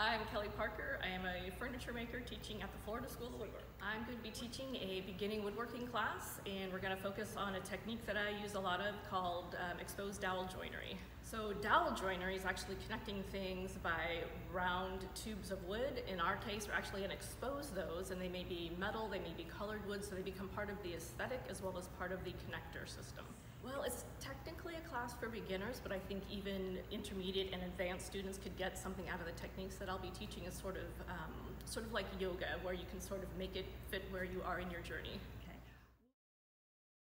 Hi, I'm Kelly Parker. I am a furniture maker teaching at the Florida School of Woodwork. I'm going to be teaching a beginning woodworking class, and we're going to focus on a technique that I use a lot of called exposed dowel joinery. So dowel joinery is actually connecting things by round tubes of wood. In our case, we're actually going to expose those, and they may be metal, they may be colored wood, so they become part of the aesthetic as well as part of the connector system. Well, it's technically a class for beginners, but I think even intermediate and advanced students could get something out of the techniques that I'll be teaching. Is sort of like yoga, where you can sort of make it fit where you are in your journey.